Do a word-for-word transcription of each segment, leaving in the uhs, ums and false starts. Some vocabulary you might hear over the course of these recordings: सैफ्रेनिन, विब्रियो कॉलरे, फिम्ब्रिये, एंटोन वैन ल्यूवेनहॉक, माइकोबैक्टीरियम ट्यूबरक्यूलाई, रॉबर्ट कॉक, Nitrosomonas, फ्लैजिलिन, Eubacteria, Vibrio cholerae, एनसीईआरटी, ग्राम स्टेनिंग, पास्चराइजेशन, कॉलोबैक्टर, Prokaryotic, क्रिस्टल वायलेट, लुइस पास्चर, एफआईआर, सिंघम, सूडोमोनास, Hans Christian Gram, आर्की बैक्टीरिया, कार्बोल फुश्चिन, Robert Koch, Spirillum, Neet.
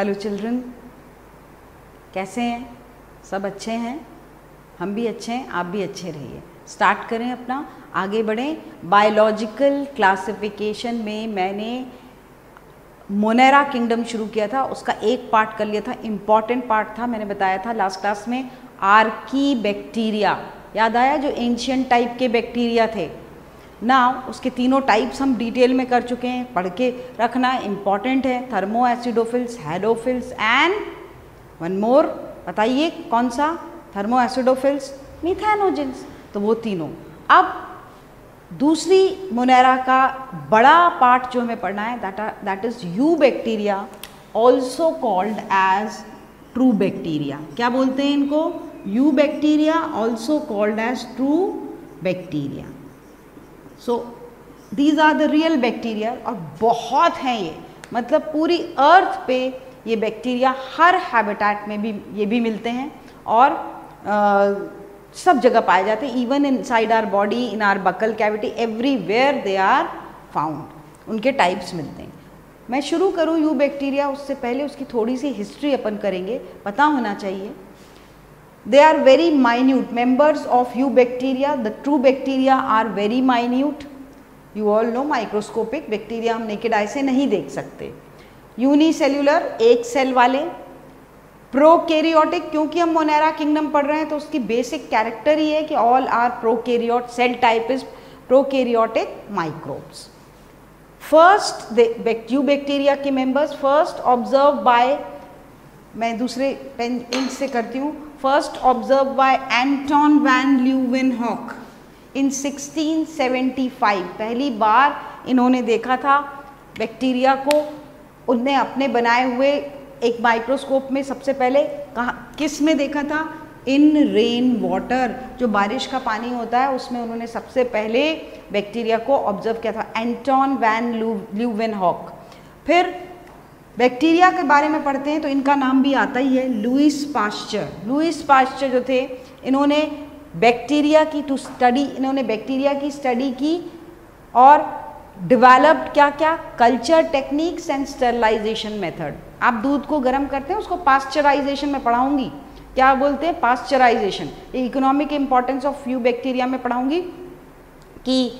Hello children, कैसे हैं? सब अच्छे हैं? हम भी अच्छे हैं, आप भी अच्छे रहिए। स्टार्ट करें अपना, आगे बढ़ें। बायोलॉजिकल क्लासिफिकेशन में मैंने मोनेरा किंगडम शुरू किया था, उसका एक पार्ट कर लिया था, इम्पॉर्टेंट पार्ट था। मैंने बताया था लास्ट क्लास में आर्की बैक्टीरिया, याद आया, जो एंशियंट टाइप के बैक्टीरिया थे ना। उसके तीनों टाइप्स हम डिटेल में कर चुके हैं, पढ़ के रखना इम्पॉर्टेंट है। Thermoacidophiles, halophiles and one more, बताइए कौन सा? थर्मो एसिडोफिल्स, मीथेनोजेंस, तो वो तीनों। अब दूसरी मोनेरा का बड़ा पार्ट जो हमें पढ़ना है, that that is eubacteria, also called as true bacteria. क्या बोलते हैं इनको? Eubacteria, also called as true bacteria. So these are the real bacteria, और बहुत हैं ये, मतलब पूरी अर्थ पे ये बैक्टीरिया हर हैबिटेट में भी ये भी मिलते हैं और आ, सब जगह पाए जाते हैं। Even inside our body, in our buccal cavity, everywhere they are found, उनके टाइप्स मिलते हैं। मैं शुरू करूँ यू बैक्टीरिया, उससे पहले उसकी थोड़ी सी हिस्ट्री अपन करेंगे, पता होना चाहिए। They are very minute members of Eubacteria. The true bacteria are very minute. You all know microscopic bacteria हम naked eye से नहीं देख सकते। Unicellular, एक cell वाले। Prokaryotic, क्योंकि हम Monera kingdom पढ़ रहे हैं तो उसकी basic character ही है कि all are prokaryote, cell type is prokaryotic microbes. First, the Eubacteria के members first observed by, मैं दूसरे पेन इंक से करती हूँ, first observe by एंटोन वैन ल्यूवेनहॉक in sixteen seventy five. पहली बार इन्होंने देखा था बैक्टीरिया को, उन्हें अपने बनाए हुए एक माइक्रोस्कोप में। सबसे पहले कहाँ, किस में देखा था? इन रेन वाटर, जो बारिश का पानी होता है उसमें उन्होंने सबसे पहले बैक्टीरिया को ऑब्जर्व किया था, एंटोन वैन ल्यूवेनहॉक। फिर बैक्टीरिया के बारे में पढ़ते हैं तो इनका नाम भी आता ही है, लुइस पास्चर। लुइस पास्चर जो थे, इन्होंने बैक्टीरिया की टू स्टडी इन्होंने बैक्टीरिया की स्टडी की और डेवलप्ड क्या क्या culture techniques and sterilization method. आप दूध को गर्म करते हैं, उसको पास्चराइजेशन में पढ़ाऊंगी, क्या बोलते हैं? पास्चराइजेशन। ये economic importance of few bacteria में पढ़ाऊंगी कि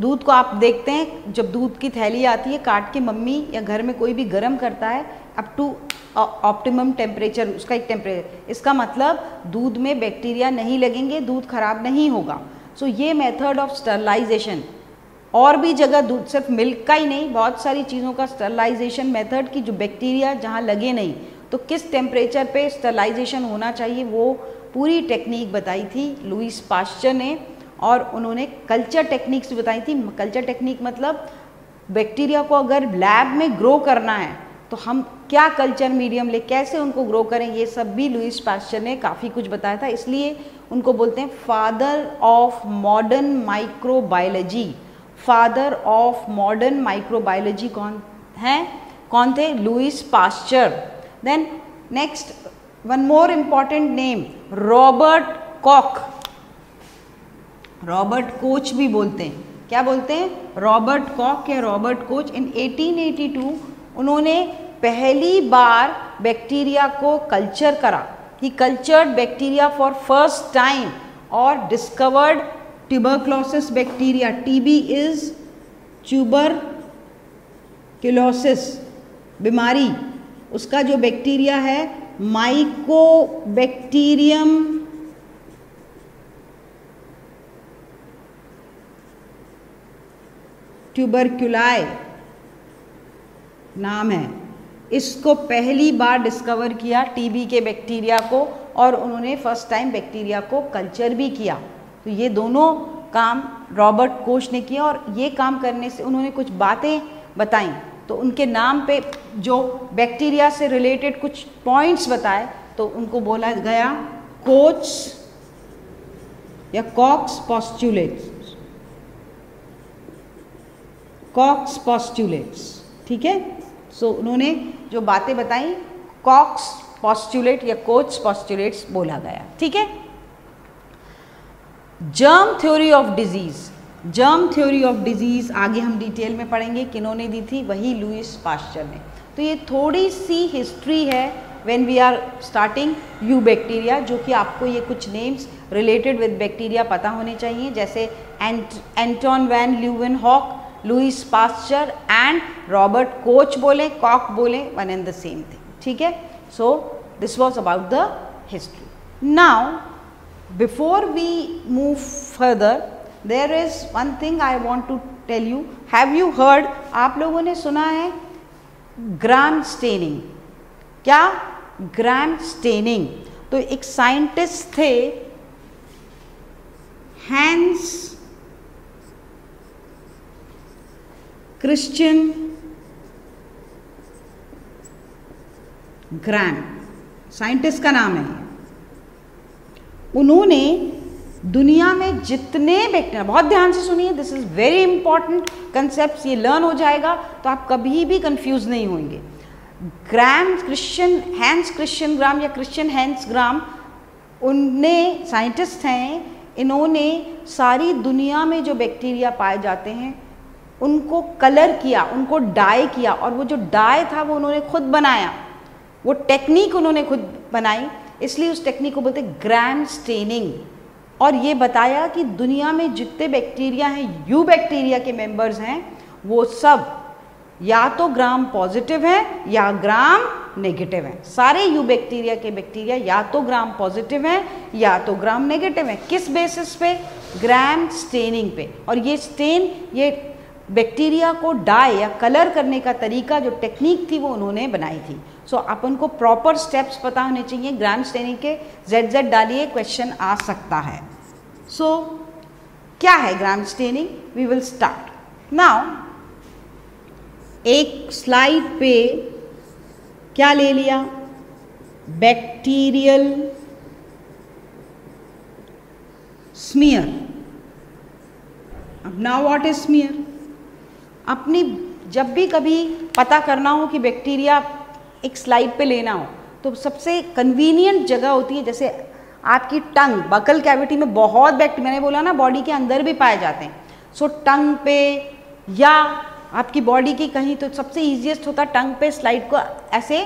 दूध को आप देखते हैं, जब दूध की थैली आती है काट के मम्मी या घर में कोई भी गर्म करता है अप टू ऑप्टिमम टेम्परेचर, उसका एक टेम्परेचर, इसका मतलब दूध में बैक्टीरिया नहीं लगेंगे, दूध खराब नहीं होगा। सो so, ये मेथड ऑफ स्टरलाइजेशन, और भी जगह दूध, सिर्फ मिल्क का ही नहीं, बहुत सारी चीज़ों का स्टरलाइजेशन मेथड की जो बैक्टीरिया जहाँ लगे नहीं, तो किस टेम्परेचर पर स्टरलाइजेशन होना चाहिए, वो पूरी टेक्निक बताई थी लुइस पास्चर ने। और उन्होंने कल्चर टेक्निक्स बताई थी। कल्चर टेक्निक मतलब बैक्टीरिया को अगर लैब में ग्रो करना है तो हम क्या कल्चर मीडियम ले, कैसे उनको ग्रो करें, ये सब भी लुइस पास्चर ने काफ़ी कुछ बताया था। इसलिए उनको बोलते हैं father of modern microbiology. Father of modern microbiology कौन हैं? कौन थे? लुइस पास्चर। Then next one more important name, रॉबर्ट कॉक। Robert Koch भी बोलते हैं, क्या बोलते हैं? रॉबर्ट कॉक या Robert Koch. In eighteen eighty two उन्होंने पहली बार बैक्टीरिया को कल्चर करा। He cultured bacteria for first time और discovered tuberculosis bacteria. TB is tuberculosis बीमारी, उसका जो बैक्टीरिया है माइकोबैक्टीरियम ट्यूबरक्यूलाई नाम है, इसको पहली बार डिस्कवर किया, टीबी के बैक्टीरिया को, और उन्होंने फर्स्ट टाइम बैक्टीरिया को कल्चर भी किया। तो ये दोनों काम रॉबर्ट कोच ने किया, और ये काम करने से उन्होंने कुछ बातें बताई, तो उनके नाम पे जो बैक्टीरिया से रिलेटेड कुछ पॉइंट्स बताए तो उनको बोला गया कोच या कॉक्स पॉस्टुलेट्स कॉक्स पॉस्टुलेट्स ठीक है। सो उन्होंने जो बातें बताई, कॉक्स पॉस्टुलेट या कोच पॉस्टुलेट्स बोला गया, ठीक है। Germ theory of disease germ theory of disease आगे हम डिटेल में पढ़ेंगे, किन्होंने दी थी? वही लुइस पास्चर ने। तो ये थोड़ी सी हिस्ट्री है when we are starting you bacteria, जो कि आपको ये कुछ नेम्स रिलेटेड विद बैक्टीरिया पता होने चाहिए, जैसे Anton van Leeuwenhoek, लुइस पास्चर and Robert Koch बोले कॉक बोले one and the same thing. ठीक है, so this was about the history. Now before we move further there is one thing I want to tell you. Have you heard, आप लोगों ने सुना है ग्राम स्टेनिंग? क्या? ग्राम स्टेनिंग. तो एक साइंटिस्ट थे हैंस क्रिश्चियन ग्राम, साइंटिस्ट का नाम है. उन्होंने दुनिया में जितने बैक्टीरिया, बहुत ध्यान से सुनिए, this is very important concept, ये लर्न हो जाएगा तो आप कभी भी कंफ्यूज नहीं होंगे. Gram Christian Hans Christian Gram या क्रिश्चियन हैंस ग्राम, उनने साइंटिस्ट हैं, इन्होंने सारी दुनिया में जो बैक्टीरिया पाए जाते हैं उनको कलर किया, उनको डाई किया, और वो जो डाई था वो उन्होंने खुद बनाया, वो टेक्निक उन्होंने खुद बनाई, इसलिए उस टेक्निक को बोलते हैं ग्राम स्टेनिंग. और ये बताया कि दुनिया में जितने बैक्टीरिया हैं यू बैक्टीरिया के मेंबर्स हैं वो सब या तो ग्राम पॉजिटिव हैं या ग्राम नेगेटिव हैं. सारे यू बैक्टीरिया के बैक्टीरिया या तो ग्राम पॉजिटिव हैं या तो ग्राम नेगेटिव हैं. किस बेसिस पे? ग्राम स्टेनिंग पे. और ये स्टेन, ये बैक्टीरिया को डाई या कलर करने का तरीका, जो टेक्निक थी वो उन्होंने बनाई थी. सो so, अपन को प्रॉपर स्टेप्स पता होने चाहिए. ग्राम स्टेनिंग के जेड जेड डालिए, क्वेश्चन आ सकता है. सो so, क्या है ग्राम स्टेनिंग? We will start now. एक स्लाइड पे क्या ले लिया? Bacterial smear. अब नाउ व्हाट इज स्मीयर? अपनी जब भी कभी पता करना हो कि बैक्टीरिया, एक स्लाइड पे लेना हो, तो सबसे कन्वीनियंट जगह होती है जैसे आपकी टंग, बकल कैविटी में बहुत बैक्टीरिया, मैंने बोला ना बॉडी के अंदर भी पाए जाते हैं. सो टंग पे या आपकी बॉडी की कहीं, तो सबसे ईजिएस्ट होता टंग पे स्लाइड को ऐसे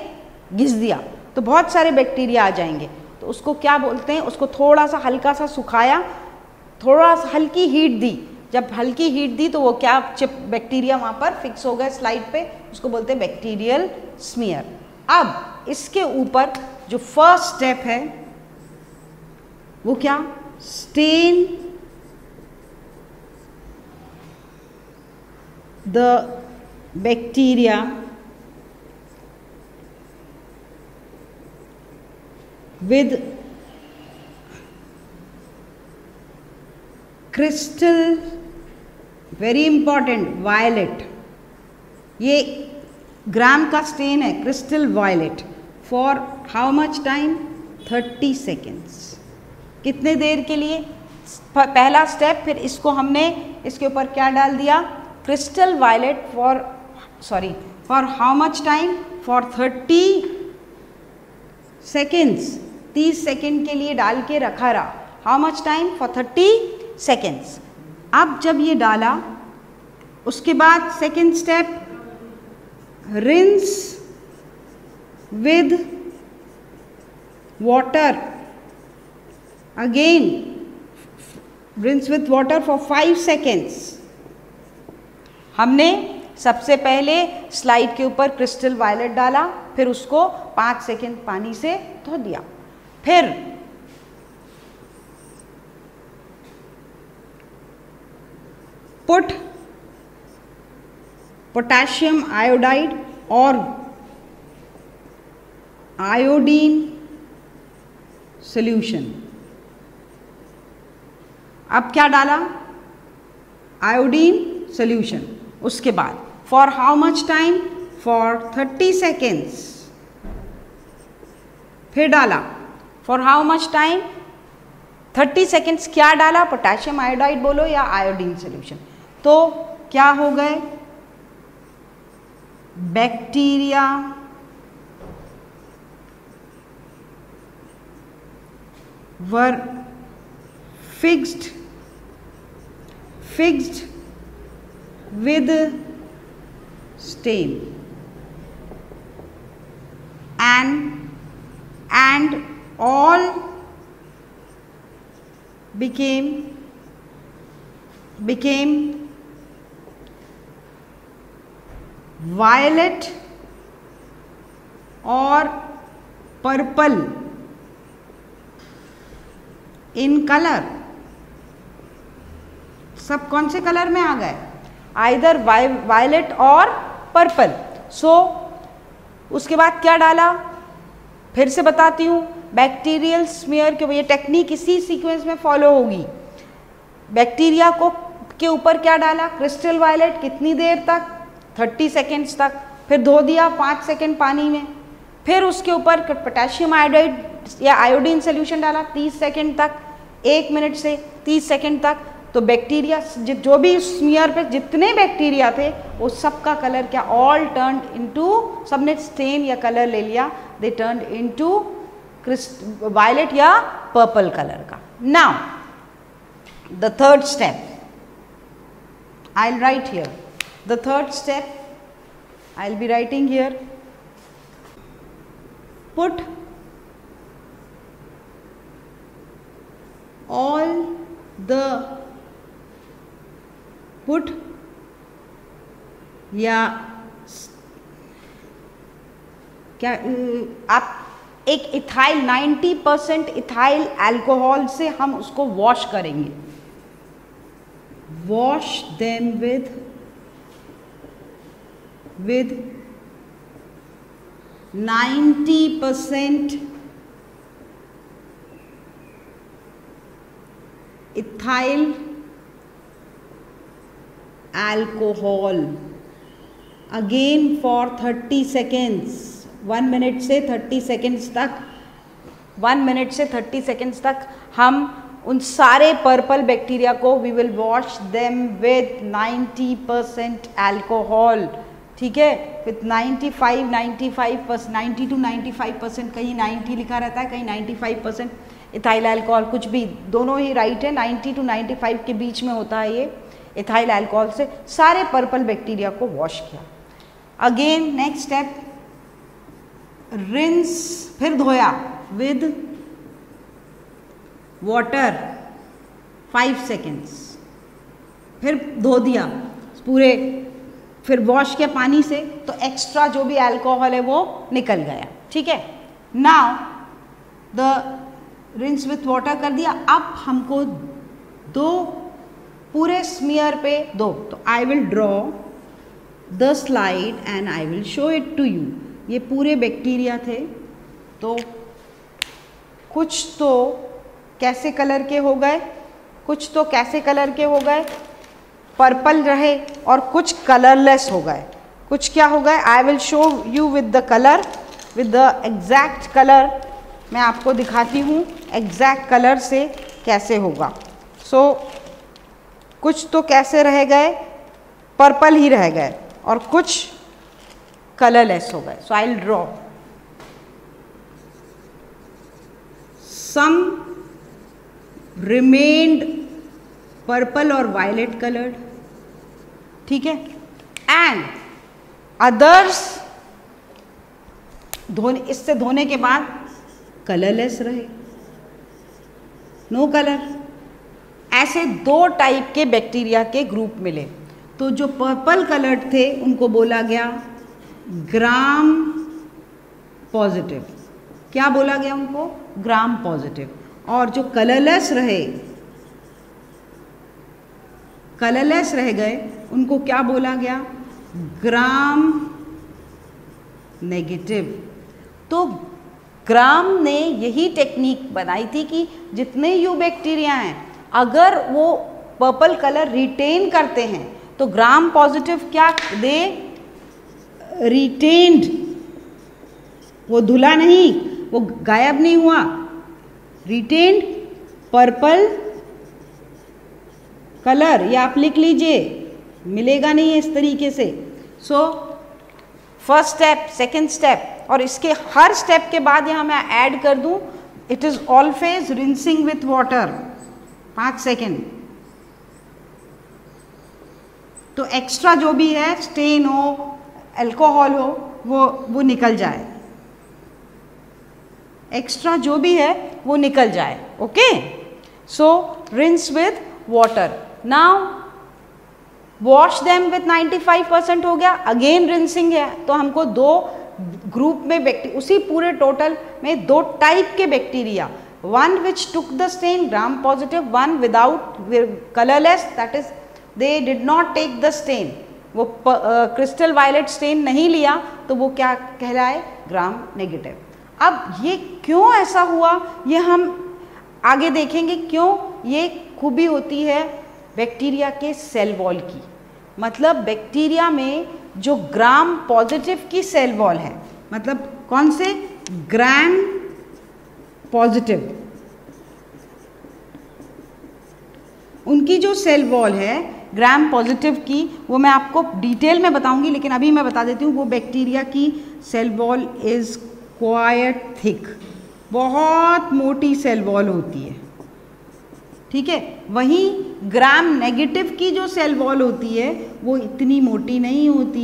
घिस दिया तो बहुत सारे बैक्टीरिया आ जाएंगे. तो उसको क्या बोलते हैं? उसको थोड़ा सा हल्का सा सुखाया, थोड़ा सा हल्की हीट दी. जब हल्की हीट दी तो वो क्या, चिप बैक्टीरिया वहाँ पर फिक्स हो गए स्लाइड पे, उसको बोलते हैं बैक्टीरियल स्मीयर. अब इसके ऊपर जो फर्स्ट स्टेप है वो क्या? Stain the bacteria with crystal, very important, violet. ये ग्राम का स्टेन है, क्रिस्टल वायलेट. For how much time? Thirty seconds. कितने देर के लिए? पहला स्टेप. फिर इसको हमने इसके ऊपर क्या डाल दिया? क्रिस्टल वायलेट for sorry for how much time? For thirty seconds. तीस सेकेंड के लिए डाल के रखा रहा. How much time? For thirty seconds. अब जब ये डाला उसके बाद second step, rinse with water. Again rinse with water for five seconds. हमने सबसे पहले स्लाइड के ऊपर क्रिस्टल वायलेट डाला, फिर उसको पाँच सेकेंड पानी से धो दिया. फिर पुट पोटेशियम आयोडाइड और आयोडीन सॉल्यूशन. अब क्या डाला? Iodine solution. उसके बाद for how much time? For thirty seconds. फिर डाला for how much time? Thirty seconds. क्या डाला? पोटेशियम आयोडाइड बोलो या आयोडीन सॉल्यूशन. तो क्या हो गए? Bacteria were fixed fixed with stain. man and all became became violet और पर्पल इन कलर। सब कौन से कलर में आ गए? आइदर वायलेट और पर्पल। सो उसके बाद क्या डाला फिर से बताती हूँ। बैक्टीरियल स्मीयर के ये टेक्निक इसी सीक्वेंस में फॉलो होगी। बैक्टीरिया को के ऊपर क्या डाला? क्रिस्टल वायलेट। कितनी देर तक? तीस सेकेंड्स तक। फिर धो दिया पाँच सेकेंड पानी में। फिर उसके ऊपर पोटेशियम आयोडाइड या आयोडीन सोल्यूशन डाला तीस सेकेंड तक। एक मिनट से तीस सेकेंड तक। तो बैक्टीरिया जो भी स्मीयर पे जितने बैक्टीरिया थे वो सबका कलर क्या? ऑल टर्न इनटू, सबने स्टेन या कलर ले लिया, दे टर्न इनटू वायलेट या पर्पल कलर का। Now the third step, I will write here the third step I will be writing here. Put all the put या क्या आप एक इथाइल नब्बे परसेंट इथाइल अल्कोहल से हम उसको वॉश करेंगे। Wash them with with ninety percent ethyl alcohol again for thirty seconds, one minute से thirty seconds तक, one minute से thirty seconds तक हम उन सारे पर्पल बैक्टीरिया को we will wash them with ninety percent alcohol। ठीक है, with ninety five ninety five ninety two ninety five percent, कहीं नाइन्टी लिखा रहता है कहीं ninety five percent ethyl alcohol, कुछ भी दोनों ही राइट है। नाइन्टी टू नाइन्टी फाइव के बीच में होता है ये। इथाइल अल्कोहल से सारे पर्पल बैक्टीरिया को वॉश किया। अगेन नेक्स्ट स्टेप, रिंस, फिर धोया विद वाटर फाइव सेकेंड्स, फिर धो दिया पूरे, फिर वॉश के पानी से तो एक्स्ट्रा जो भी अल्कोहल है वो निकल गया। ठीक है, now the rinse with water कर दिया। अब हमको दो पूरे स्मीयर पे दो, तो I will draw the slide and I will show it to you. ये पूरे बैक्टीरिया थे, तो कुछ तो कैसे कलर के हो गए, कुछ तो कैसे कलर के हो गए पर्पल रहे, और कुछ कलरलेस हो गए, कुछ क्या हो गए। I will show you with the colour, with the exact colour. मैं आपको दिखाती हूँ एग्जैक्ट कलर से कैसे होगा। सो so, कुछ तो कैसे रह गए, पर्पल ही रह गए, और कुछ कलरलेस हो गए। So I will draw some remained purple और वायलेट कलर्ड, ठीक है, एंड अदर्स धोने, इससे धोने के बाद कलरलेस रहे, नो कलर। ऐसे दो टाइप के बैक्टीरिया के ग्रुप मिले। तो जो पर्पल कलर्ड थे उनको बोला गया ग्राम पॉजिटिव। क्या बोला गया उनको? Gram positive. और जो कलरलेस रहे, कलरलेस रह गए, उनको क्या बोला गया? Gram negative. तो ग्राम ने यही टेक्निक बनाई थी कि जितने यू बैक्टीरिया हैं अगर वो पर्पल कलर रिटेन करते हैं तो ग्राम पॉजिटिव क्या दे? रिटेन्ड, वो धुला नहीं, वो गायब नहीं हुआ, रिटेन्ड पर्पल कलर। ये आप लिख लीजिए, मिलेगा नहीं है इस तरीके से। So first step, second step, और इसके हर स्टेप के बाद यहाँ मैं ऐड कर दूँ, it is always rinsing with water पाँच सेकेंड। तो एक्स्ट्रा जो भी है, स्टेन हो, अल्कोहल हो, वो वो निकल जाए। एक्स्ट्रा जो भी है वो निकल जाए. Okay, so rinse with water. Now wash them with ninety five percent हो गया, अगेन रिंसिंग है. तो हमको दो ग्रुप में बैक्टीरिया, उसी पूरे टोटल में दो टाइप के bacteria, one which took the stain Gram positive, one without colourless, that is they did not take the stain, वो क्रिस्टल वायलेट स्टेन नहीं लिया, तो वो क्या कहलाए, ग्राम नेगेटिव. अब ये क्यों ऐसा हुआ ये हम आगे देखेंगे, क्यों ये खूबी होती है बैक्टीरिया के सेल वॉल की. मतलब बैक्टीरिया में जो ग्राम पॉजिटिव की सेल वॉल है, मतलब कौन से ग्राम पॉजिटिव, उनकी जो सेल वॉल है ग्राम पॉजिटिव की, वो मैं आपको डिटेल में बताऊंगी, लेकिन अभी मैं बता देती हूँ वो बैक्टीरिया की cell wall is quite thick, बहुत मोटी सेल वॉल होती है. ठीक है, वहीं ग्राम नेगेटिव की जो सेल वॉल होती है वो इतनी मोटी नहीं होती,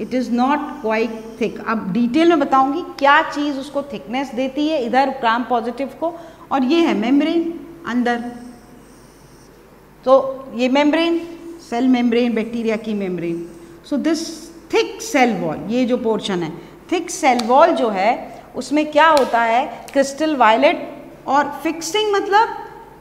it is not quite thick. अब डिटेल में बताऊंगी क्या चीज़ उसको थिकनेस देती है इधर ग्राम पॉजिटिव को, और ये है मेम्ब्रेन अंदर. तो ये मेम्ब्रेन, सेल मेम्ब्रेन, बैक्टीरिया की membrane. So this thick cell wall, ये जो पोर्शन है थिक सेल वॉल जो है उसमें क्या होता है, क्रिस्टल वायलेट और फिक्सिंग, मतलब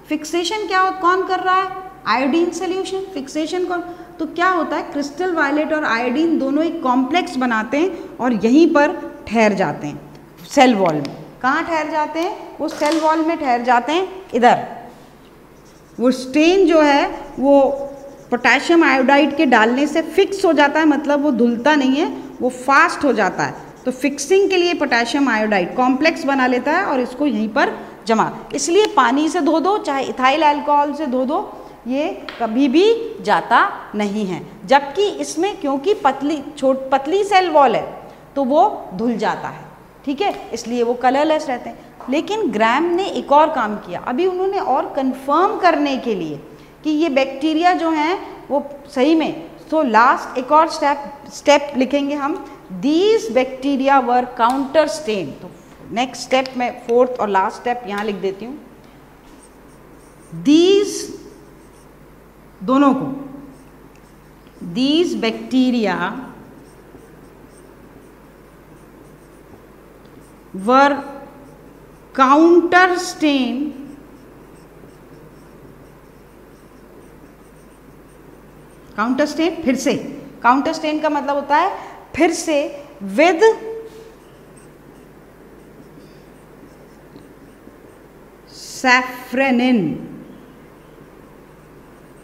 फिक्सेशन क्या हो, कौन कर रहा है, आयोडीन सोल्यूशन फिक्सेशन कौन, तो क्या होता है क्रिस्टल वायलेट और आयोडीन दोनों एक कॉम्प्लेक्स बनाते हैं और यहीं पर ठहर जाते हैं सेल वॉल में. कहाँ ठहर जाते हैं, वो सेल वॉल में ठहर जाते हैं इधर. वो स्टेन जो है वो पोटेशियम आयोडाइड के डालने से फिक्स हो जाता है, मतलब वो धुलता नहीं है, वो फास्ट हो जाता है. तो फिक्सिंग के लिए पोटेशियम आयोडाइड कॉम्प्लेक्स बना लेता है और इसको यहीं पर जमा. इसलिए पानी से धो दो, चाहे इथाइल अल्कोहल से धो दो, ये कभी भी जाता नहीं है. जबकि इसमें क्योंकि पतली छोट पतली सेल वॉल है तो वो धुल जाता है. ठीक है, इसलिए वो कलरलेस रहते हैं. लेकिन ग्राम ने एक और काम किया अभी, उन्होंने और कंफर्म करने के लिए कि ये बैक्टीरिया जो हैं वो सही में, तो लास्ट एक और स्टेप स्टेप लिखेंगे हम, these bacteria were counter stain. तो नेक्स्ट स्टेप में फोर्थ और लास्ट स्टेप यहाँ लिख देती हूँ, दीज दोनों को, these bacteria were counter stain counter stain फिर से, काउंटर स्टेन का मतलब होता है फिर से, विद सैफ्रेनिन,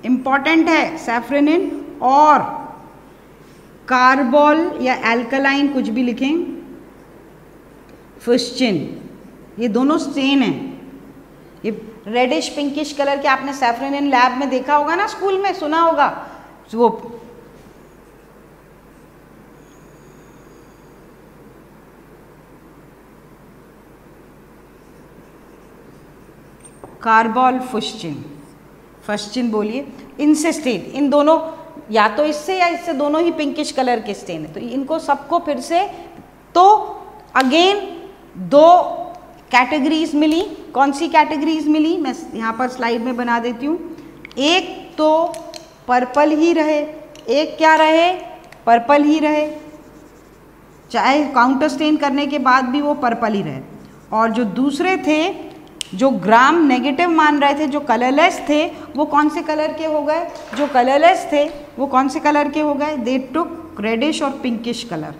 इम्पॉर्टेंट है सैफ्रेनिन, और कार्बोल या एल्कलाइन कुछ भी लिखें, फिश्चिन, ये दोनों स्टेन हैं. ये रेडिश पिंकिश कलर के आपने सैफ्रेनिन लैब में देखा होगा ना, स्कूल में सुना होगा, वो कार्बोल फुश्चिन, फुश्चिन बोलिए, इनसे स्टेन, इन दोनों या तो इससे या इससे दोनों ही पिंकिश कलर के स्टेन है. तो इनको सबको फिर से, तो अगेन दो कैटेगरीज मिली. कौन सी कैटेगरीज मिली, मैं यहाँ पर स्लाइड में बना देती हूँ. एक तो पर्पल ही रहे, एक क्या रहे, पर्पल ही रहे, चाहे काउंटर स्टेन करने के बाद भी वो पर्पल ही रहे. और जो दूसरे थे जो ग्राम नेगेटिव मान रहे थे, जो कलरलेस थे, वो कौन से कलर के हो गए, जो कलरलेस थे वो कौन से कलर के हो गए, दे टुक रेडिश और पिंकिश कलर.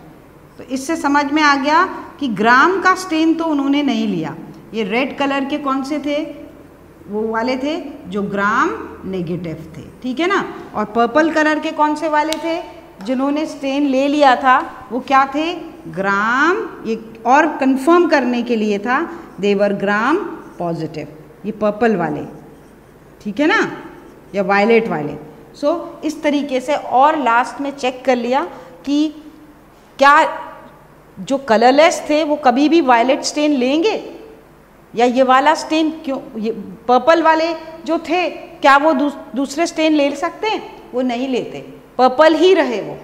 तो इससे समझ में आ गया कि ग्राम का स्टेन तो उन्होंने नहीं लिया. ये रेड कलर के कौन से थे, वो वाले थे जो ग्राम नेगेटिव थे. ठीक है ना, और पर्पल कलर के कौन से वाले थे जिन्होंने स्टेन ले लिया था, वो क्या थे, ग्राम. ये और कंफर्म करने के लिए था, देवर ग्राम पॉजिटिव, ये पर्पल वाले. ठीक है ना, या वायलेट वाले. सो so, इस तरीके से और लास्ट में चेक कर लिया कि क्या जो कलरलेस थे वो कभी भी वायलेट स्टेन लेंगे, या ये वाला स्टेन क्यों, ये पर्पल वाले जो थे क्या वो दूस, दूसरे स्टेन ले सकते हैं, वो नहीं लेते, पर्पल ही रहे वो.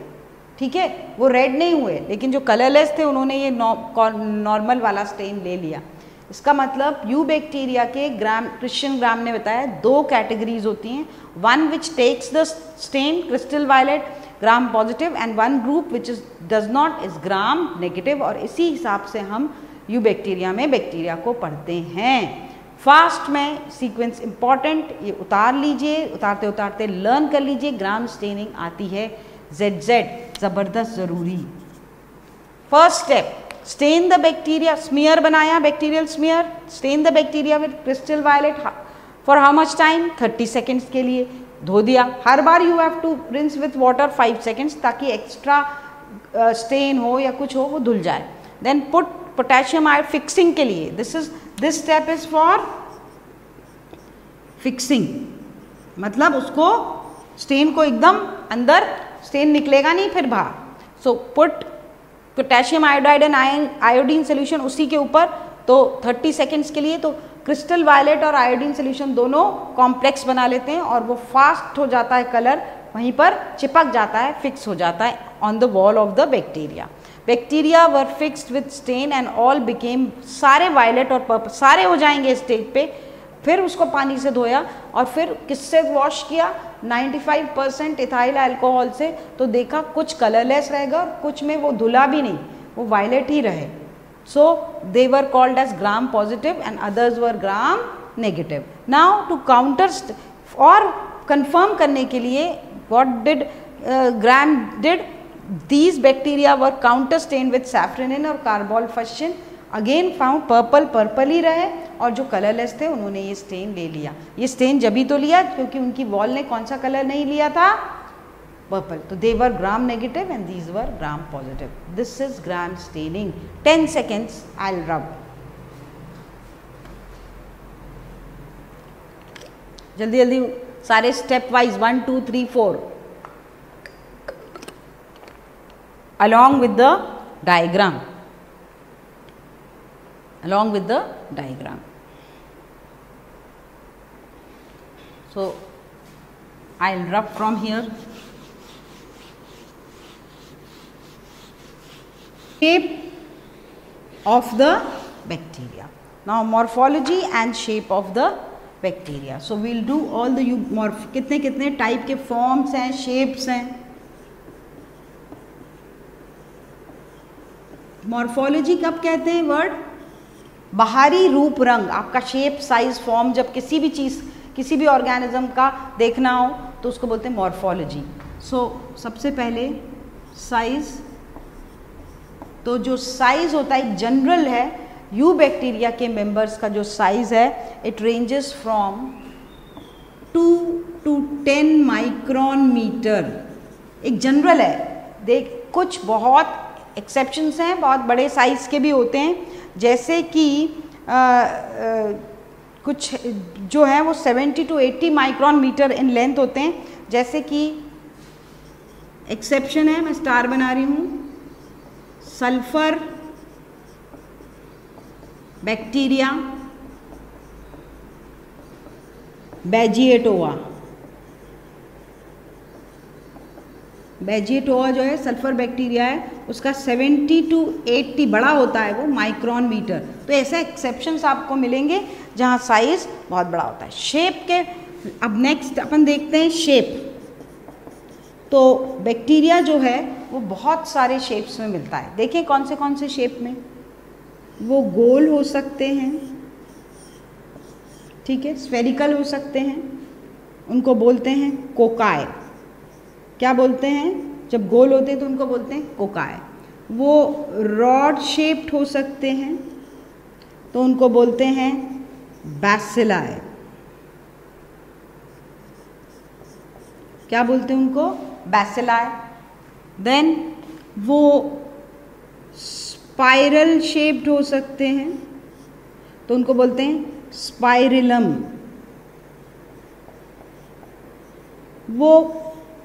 ठीक है, वो रेड नहीं हुए, लेकिन जो कलरलेस थे उन्होंने ये नॉर्मल वाला स्टेन ले लिया। इसका मतलब यू बैक्टीरिया के ग्राम क्रिश्चियन ग्राम ने बताया दो कैटेगरीज होती हैं, one which takes the stain क्रिस्टल वायलेट Gram positive and one group which is does not is Gram negative. और इसी हिसाब से हम यू बैक्टीरिया में बैक्टीरिया को पढ़ते हैं। फास्ट में सीक्वेंस इम्पॉर्टेंट, ये उतार लीजिए, उतारते उतारते लर्न कर लीजिए। ग्राम स्टेनिंग आती है जेड जेड, ज़बरदस्त ज़रूरी। First step, stain the bacteria, smear बनाया, bacterial smear, stain the bacteria with क्रिस्टल वायलेट for how much time, thirty seconds के लिए धो दिया। हर बार you have to rinse with water five seconds, ताकि एक्स्ट्रा स्टेन हो या कुछ हो वो धुल जाए। Then put potassium ion, fixing के लिए, this is this step is for fixing, मतलब उसको स्टेन को एकदम अंदर, स्टेन निकलेगा नहीं फिर बाहर। So put potassium iodide and iodine solution उसी के ऊपर, तो थर्टी सेकेंड्स के लिए। तो क्रिस्टल वायलेट और आयोडीन सोल्यूशन दोनों कॉम्प्लेक्स बना लेते हैं और वो फास्ट हो जाता है, कलर वहीं पर चिपक जाता है, फिक्स हो जाता है on the wall of the bacteria. Bacteria were fixed with stain and all became, सारे वायलेट और पर्पल सारे हो जाएंगे स्टेज पे। फिर उसको पानी से धोया और फिर किससे वॉश किया, ninety five percent ethyl alcohol से, तो देखा कुछ कलरलेस रहेगा, कुछ में वो धुला भी नहीं, वो वायलेट ही रहे। So they were called as Gram positive and others were Gram negative. Now to counter और कंफर्म करने के लिए what did Gram did, these bacteria were counter stain with सैफ्रेनिन और कार्बोल्फाशिन, अगेन फाउंड पर्पल पर्पल ही रहे, और जो colourless थे उन्होंने ये स्टेन ले लिया। ये स्टेन जब ही तो लिया क्योंकि उनकी वॉल ने कौन सा कलर नहीं लिया था, पर्पल। तो they were Gram negative and these were Gram positive. This is ग्राम स्टेनिंग। Ten seconds I will rub, जल्दी जल्दी सारे step wise, one two three four along with the diagram along with the diagram. So I'll rub from here. Shape of the bacteria. Now morphology and shape of the bacteria. So we'll do all the morph. कितने कितने type के forms हैं, shapes हैं. Morphology कब कहते हैं word? बाहरी रूप रंग, आपका शेप साइज फॉर्म, जब किसी भी चीज़ किसी भी ऑर्गेनिज्म का देखना हो तो उसको बोलते हैं मॉर्फोलॉजी। सो सबसे पहले साइज, तो जो साइज होता है जनरल है यू बैक्टीरिया के मेंबर्स का, जो साइज है it ranges from two to ten micron metre, एक जनरल है। देख कुछ बहुत एक्सेप्शंस हैं, बहुत बड़े साइज के भी होते हैं, जैसे कि आ, आ, कुछ जो है वो seventy to eighty micron metre in length होते हैं, जैसे कि एक्सेप्शन है, मैं स्टार बना रही हूँ, सल्फर बैक्टीरिया बेजिएटोआ। बेजिएटोआ जो है सल्फर बैक्टीरिया है, उसका सेवेंटी टू एटी बड़ा होता है वो माइक्रोन मीटर। तो ऐसे एक्सेप्शंस आपको मिलेंगे जहाँ साइज बहुत बड़ा होता है। शेप के अब नेक्स्ट अपन देखते हैं शेप। तो बैक्टीरिया जो है वो बहुत सारे शेप्स में मिलता है, देखें कौन से कौन से शेप में। वो गोल हो सकते हैं, ठीक है, स्फेरिकल हो सकते हैं, उनको बोलते हैं कोकाय। क्या बोलते हैं जब गोल होते हैं तो उनको बोलते हैं कोकाय। वो रॉड शेप्ड हो सकते हैं तो उनको बोलते हैं बैसिलाय। क्या बोलते हैं उनको? बैसिलाय। देन वो स्पाइरल शेप्ड हो सकते हैं तो उनको बोलते हैं स्पाइरिलम। वो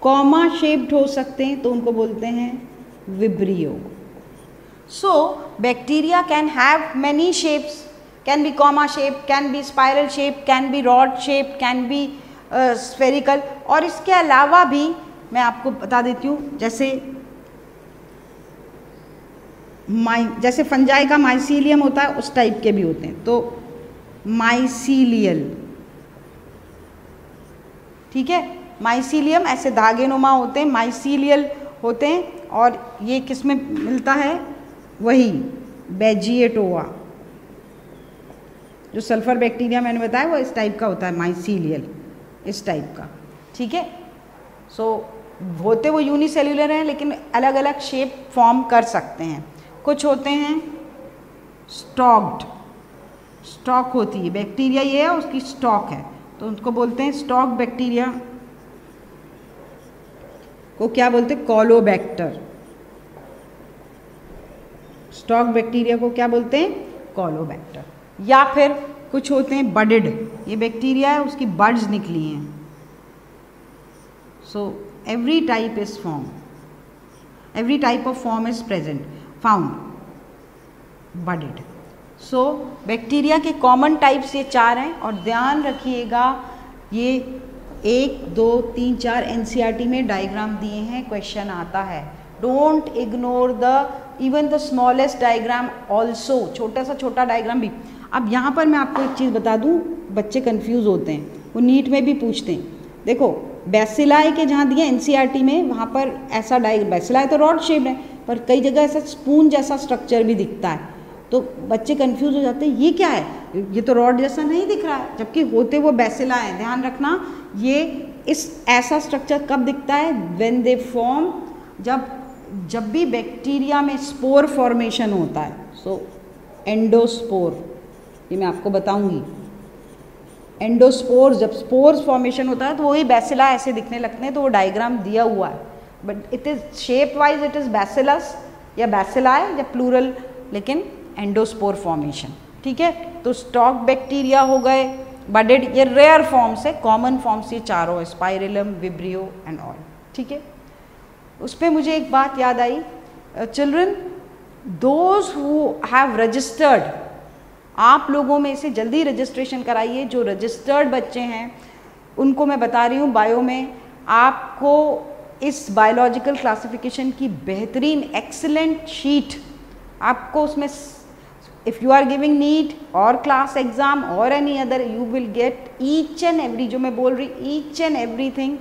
कॉमा शेप्ड हो सकते हैं तो उनको बोलते हैं vibrio. So bacteria can have many shapes, can be comma shape, can be spiral shape, can be rod shape, can be spherical. और इसके अलावा भी मैं आपको बता देती हूँ, जैसे माइ जैसे फंजाई का माइसीलियम होता है उस टाइप के भी होते हैं, तो माइसीलियल, ठीक है। माइसीलियम ऐसे धागेनुमा होते हैं, माइसीलियल होते हैं, और ये किस में मिलता है, वही बेजिएटोआ, जो सल्फर बैक्टीरिया मैंने बताया वो इस टाइप का होता है, माइसीलियल इस टाइप का, ठीक है। सो होते वो यूनिसेल्युलर हैं लेकिन अलग अलग शेप फॉर्म कर सकते हैं। कुछ होते हैं स्टॉक्ड, स्टॉक होती है बैक्टीरिया, ये है उसकी स्टॉक है तो उनको बोलते हैं स्टॉक बैक्टीरिया, को क्या बोलते हैं, कॉलोबैक्टर। स्टॉक बैक्टीरिया को क्या बोलते हैं, कॉलोबैक्टर। या फिर कुछ होते हैं बडिड, ये बैक्टीरिया है उसकी बड्स निकली हैं। So every type is form, every type of form is present found budded. So bacteria के कॉमन टाइप्स ये चार हैं, और ध्यान रखिएगा ये एक दो तीन चार एनसीईआरटी में डायग्राम दिए हैं, क्वेश्चन आता है। Don't ignore the even the smallest diagram also, छोटा सा छोटा डायग्राम भी। अब यहाँ पर मैं आपको एक चीज़ बता दूँ, बच्चे कंफ्यूज होते हैं, वो नीट में भी पूछते हैं। देखो बैसिलाई के जहाँ दिए एनसीईआरटी में, वहाँ पर ऐसा डायग्राम, बैसिलाई तो रॉड शेप है पर कई जगह ऐसा स्पून जैसा स्ट्रक्चर भी दिखता है, तो बच्चे कंफ्यूज हो जाते हैं ये क्या है, ये तो रॉड जैसा नहीं दिख रहा है, जबकि होते वो बैसिला है। ध्यान रखना ये इस ऐसा स्ट्रक्चर कब दिखता है, व्हेन दे फॉर्म, जब जब भी बैक्टीरिया में स्पोर फॉर्मेशन होता है। सो एंडोस्पोर, ये मैं आपको बताऊंगी, एंडोस्पोर जब स्पोर फॉर्मेशन होता है तो वही बैसिला ऐसे दिखने लगते हैं, तो वो डायग्राम दिया हुआ है, but it is shape wise it is bacillus या बैसिला है या प्लूरल, लेकिन एंडोस्पोर फॉर्मेशन, ठीक है। तो स्टॉक बैक्टीरिया हो गए, बडेड, ये रेयर फॉर्म्स है, कॉमन फॉर्म्स ये चारों, स्पाइरिलम, विब्रियो एंड ऑल, ठीक है। उस पर मुझे एक बात याद आई, children those who have registered, आप लोगों में से जल्दी रजिस्ट्रेशन कराइए। जो रजिस्टर्ड बच्चे हैं उनको मैं बता रही हूँ, बायो में आपको इस बायोलॉजिकल क्लासिफिकेशन की बेहतरीन एक्सेलेंट शीट आपको उसमें, if you are giving NEET और क्लास एग्जाम और any other, you will get each and every, जो मैं बोल रही each and everything,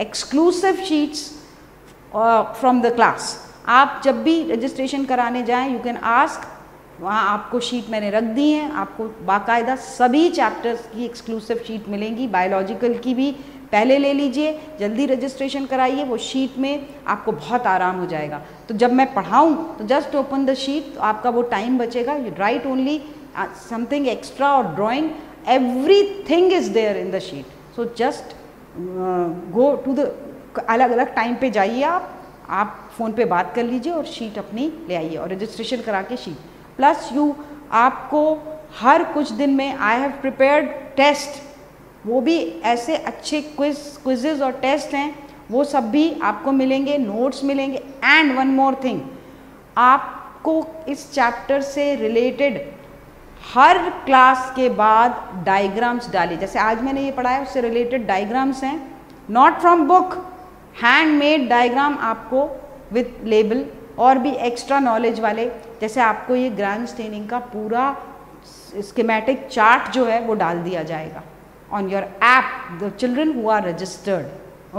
exclusive sheets from the class. आप जब भी रजिस्ट्रेशन कराने जाएं यू कैन आस्क, वहाँ आपको शीट मैंने रख दी है, आपको बाकायदा सभी चैप्टर्स की एक्सक्लूसिव शीट मिलेंगी, बायोलॉजिकल की भी पहले ले लीजिए, जल्दी रजिस्ट्रेशन कराइए, वो शीट में आपको बहुत आराम हो जाएगा। तो जब मैं पढ़ाऊँ तो जस्ट ओपन द शीट, तो आपका वो टाइम बचेगा, you write only something extra और drawing, every thing is there in the sheet. So just go to the, अलग अलग टाइम पे जाइए, आप आप फ़ोन पे बात कर लीजिए और शीट अपनी ले आइए, और रजिस्ट्रेशन करा के शीट प्लस यू, आपको हर कुछ दिन में आई हैव प्रिपेयर्ड टेस्ट, वो भी ऐसे अच्छे क्विज क्विजेज और टेस्ट हैं, वो सब भी आपको मिलेंगे, नोट्स मिलेंगे। एंड वन मोर थिंग, आपको इस चैप्टर से रिलेटेड हर क्लास के बाद डायग्राम्स डालिए, जैसे आज मैंने ये पढ़ाया उससे रिलेटेड डायग्राम्स हैं, not from book, handmade diagram आपको विथ लेबल, और भी एक्स्ट्रा नॉलेज वाले, जैसे आपको ये ग्राम स्टेनिंग का पूरा स्कीमेटिक चार्ट जो है वो डाल दिया जाएगा on your app, the children who are registered,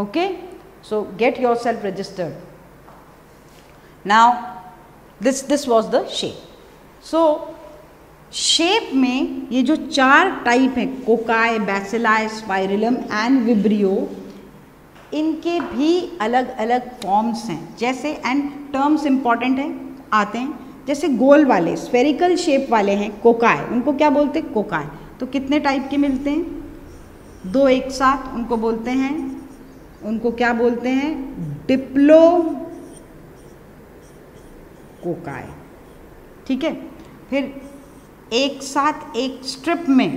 okay, so get yourself registered. Now this this was the shape. So shape में ये जो चार type हैं, cocci, bacilli, spirillum and vibrio, इनके भी अलग अलग forms हैं, जैसे and terms important हैं, आते हैं, जैसे गोल वाले spherical shape वाले हैं कोकाई, उनको क्या बोलते हैं, कोकाई। तो कितने type के मिलते हैं, दो एक साथ, उनको बोलते हैं, उनको क्या बोलते हैं, डिप्लो कोकाई, ठीक है। फिर एक साथ एक स्ट्रिप में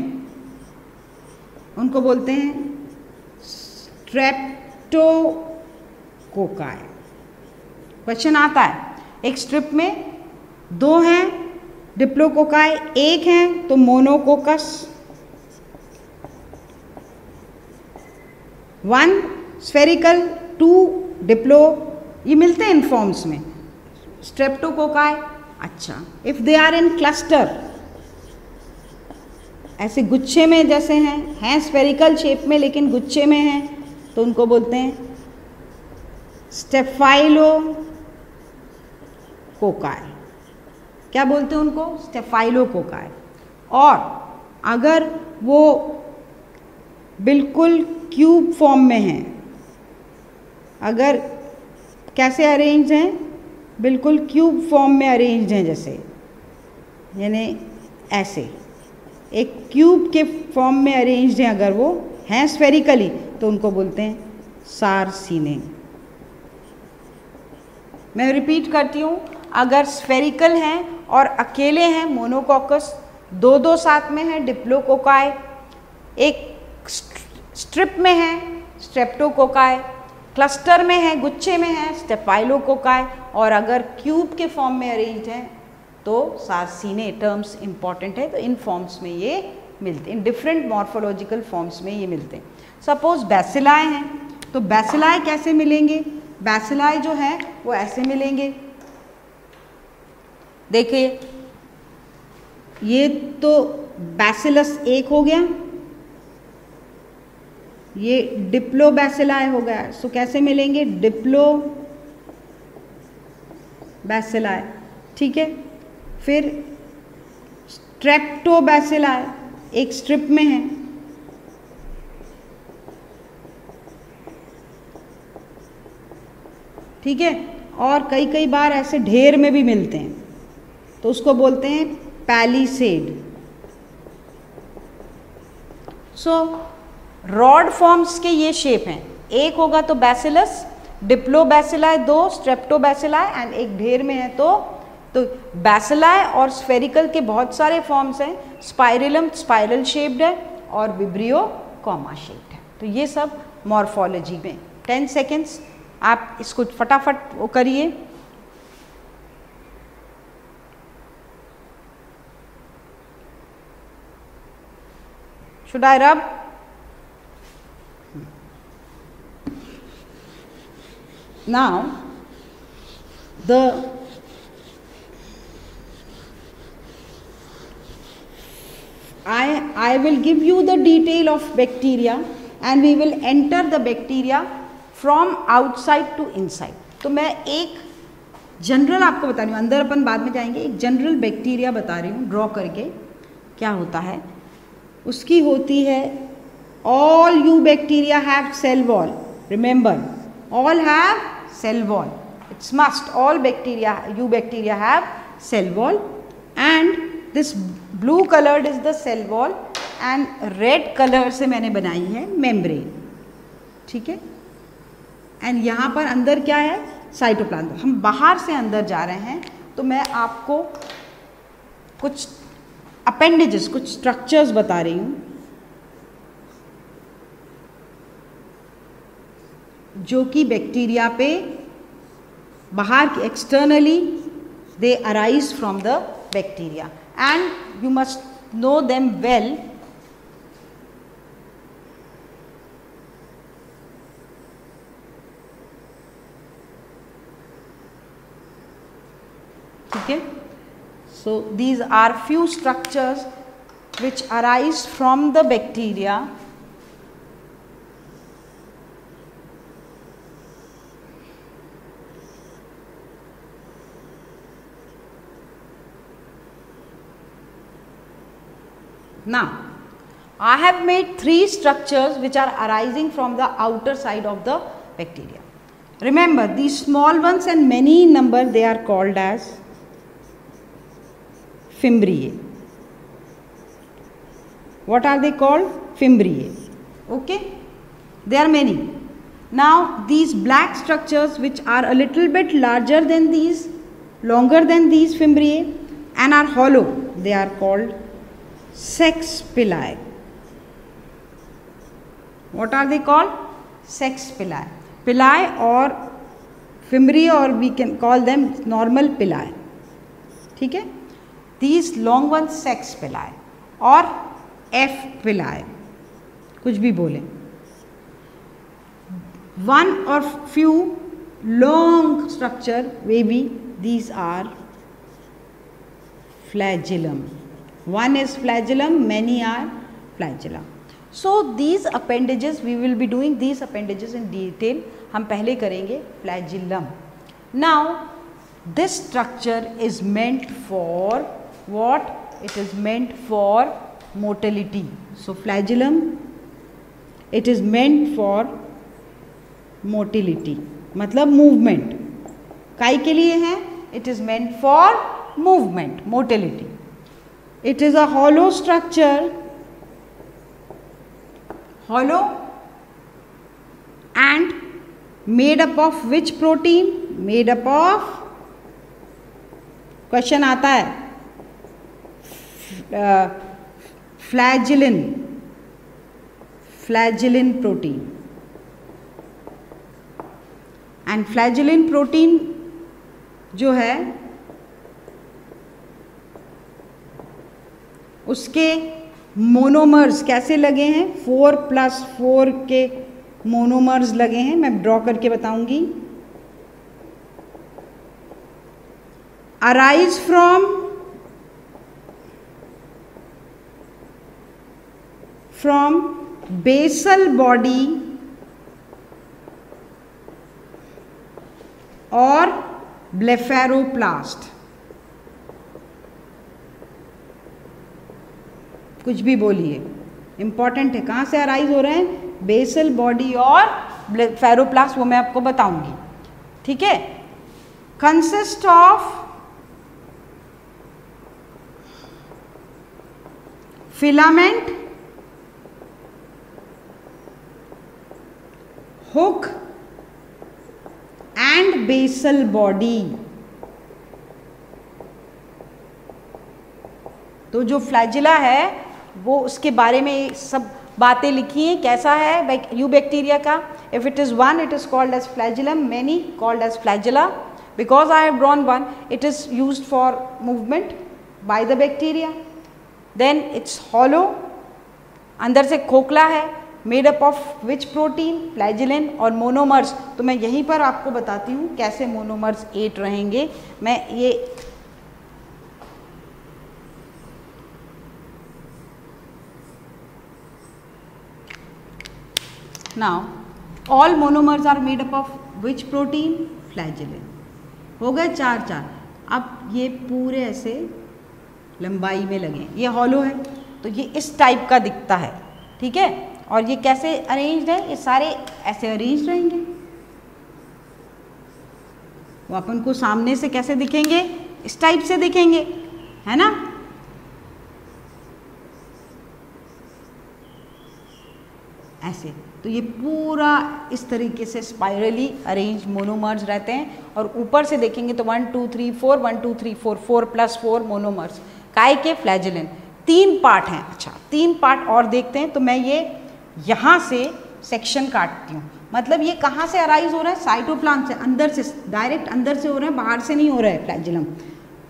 उनको बोलते हैं स्ट्रेप्टो कोकाई। क्वेश्चन आता है, एक स्ट्रिप में दो हैं डिप्लो कोकाई, एक है तो monococcus, one spherical, two diplo, ये मिलते हैं इन फॉर्म्स में, स्ट्रेप्टोकोकाई अच्छा, if they are in cluster, ऐसे गुच्छे में जैसे हैं, हैं स्फेरिकल शेप में लेकिन गुच्छे में हैं, तो उनको बोलते हैं स्टेफाइलोकोकाय। क्या बोलते हैं उनको? स्टेफाइलोकोकाय। और अगर वो बिल्कुल क्यूब फॉर्म में हैं, अगर कैसे अरेंज हैं, बिल्कुल क्यूब फॉर्म में अरेंज हैं, जैसे यानी ऐसे एक क्यूब के फॉर्म में अरेंज हैं, अगर वो हैं स्फेरिकली, तो उनको बोलते हैं सार्सिने। मैं रिपीट करती हूँ, अगर स्फेरिकल हैं और अकेले हैं मोनोकॉकस, दो दो साथ में हैं डिप्लोकोकाय, एक स्ट्रिप में है स्ट्रेप्टोकोकाय, क्लस्टर में है, गुच्छे में है स्टेफाइलोकोकाय, और अगर क्यूब के फॉर्म में अरेंज हैं तो सार्सिने। टर्म्स इंपॉर्टेंट है, तो इन फॉर्म्स में ये मिलते हैं, इन डिफरेंट मॉर्फोलॉजिकल फॉर्म्स में ये मिलते हैं। सपोज बैसिलाए हैं, तो बैसिलाए कैसे मिलेंगे? बैसिलाई जो है वो ऐसे मिलेंगे। देखिए, ये तो बैसिलस एक हो गया, ये डिप्लो बैसिलाई हो गया। सो कैसे मिलेंगे? डिप्लो बैसिलाई, ठीक है। फिर स्ट्रेप्टो बैसिलाई एक स्ट्रिप में है, ठीक है, और कई कई बार ऐसे ढेर में भी मिलते हैं, तो उसको बोलते हैं पैलिसेड। सो रॉड फॉर्म्स के ये शेप हैं, एक होगा तो बैसिलस, डिप्लो बैसिलाई दो, स्ट्रेप्टो बैसिलाई एंड एक ढेर में है। तो तो बैसिलाई और स्फेरिकल के बहुत सारे फॉर्म्स हैं। स्पाइरिलम स्पाइरल शेप्ड है और विब्रियो कॉमा शेप्ड है। तो ये सब मॉर्फोलॉजी में। टेन सेकेंड्स आप इसको फटाफट वो करिए। Should I rub? Now the I I will give you the detail of bacteria and we will enter the bacteria from outside to inside. तो मैं एक जनरल आपको बता रही हूँ, अंदर अपन बाद में जाएंगे। एक जनरल बैक्टीरिया बता रही हूँ ड्रॉ करके, क्या होता है उसकी होती है all you bacteria have cell wall. Remember, all have cell wall, it's must. All bacteria you bacteria have cell wall and this blue coloured is the cell wall and red colour से मैंने बनाई है membrane, ठीक है। And यहाँ पर अंदर क्या है? साइटोप्लाज्म। हम बाहर से अंदर जा रहे हैं, तो मैं आपको कुछ अपेंडेजेस, कुछ स्ट्रक्चर्स बता रही हूँ जो कि बैक्टीरिया पे बाहर के externally they arise from the bacteria and you must know them well. Okay. So these are few structures which arise from the bacteria now. I have made three structures which are arising from the outer side of the bacteria. Remember, these small ones and many in number, they are called as Fimbriae. What are they called? Fimbriae. Okay, there are many. Now these black structures which are a little bit larger than these, longer than these Fimbriae and are hollow, they are called Sexpillae. What are they called? Sexpillae. Pillae or Fimbriae, or we can call them normal Pillae. ठीक है, these long ones sex pillae और F pillae, कुछ भी बोले। One or few long structure, maybe these are flagellum. One is flagellum, many are flagella. So these appendages, we will be doing these appendages in detail. हम पहले करेंगे flagellum. Now this structure is meant for what? It is meant for motility. So flagellum, it is meant for motility, मतलब movement. काई के लिए है. It is meant for movement, motility. It is a hollow structure, hollow, and made up of which protein? Made up of, question आता है, flagellin, flagellin protein. And flagellin protein जो है उसके मोनोमर्स कैसे लगे हैं? फोर प्लस फोर के monomers लगे हैं. मैं ड्रॉ करके बताऊंगी. Arise from from basal body और ब्लेफेरोप्लास्ट. कुछ भी बोलिए, इम्पॉर्टेंट है. कहाँ से अराइज हो रहे हैं? बेसल बॉडी और ब्लेफेरोप्लास्ट, वो मैं आपको बताऊंगी. ठीक है. Consist of filament, hook and basal body. तो जो फ्लैजिला है वो उसके बारे में सब बातें लिखी हैं. कैसा है यू बैक्टीरिया का? If it is one it is called as flagellum, many called as flagella. Because I have drawn one, it is used for movement by the bacteria. Then it's hollow, अंदर से खोखला है. Made up of which protein? फ्लैजिलिन. और monomers, तो मैं यहीं पर आपको बताती हूँ कैसे मोनोमर्स एट रहेंगे. मैं ये now, all monomers are made up of which protein? फ्लैजिलिन. हो गए चार चार. अब ये पूरे ऐसे लंबाई में लगे. ये हॉलो है तो ये इस टाइप का दिखता है. ठीक है. और ये कैसे अरेंज्ड है? ये सारे ऐसे अरेंज रहेंगे. वो अपन को सामने से कैसे दिखेंगे? इस टाइप से दिखेंगे, है ना. ऐसे तो ये पूरा इस तरीके से स्पाइरली अरेंज मोनोमर्स रहते हैं. और ऊपर से देखेंगे तो one two three four, one two three four, four plus four monomers काय के फ्लैजिलिन. तीन पार्ट हैं. अच्छा, तीन पार्ट और देखते हैं. तो मैं ये यहाँ से सेक्शन काटती हूँ. मतलब ये कहाँ से अराइज हो रहा है? साइटोप्लाज्म से, अंदर से, डायरेक्ट अंदर से हो रहा है, बाहर से नहीं हो रहा है फ्लैजिलम.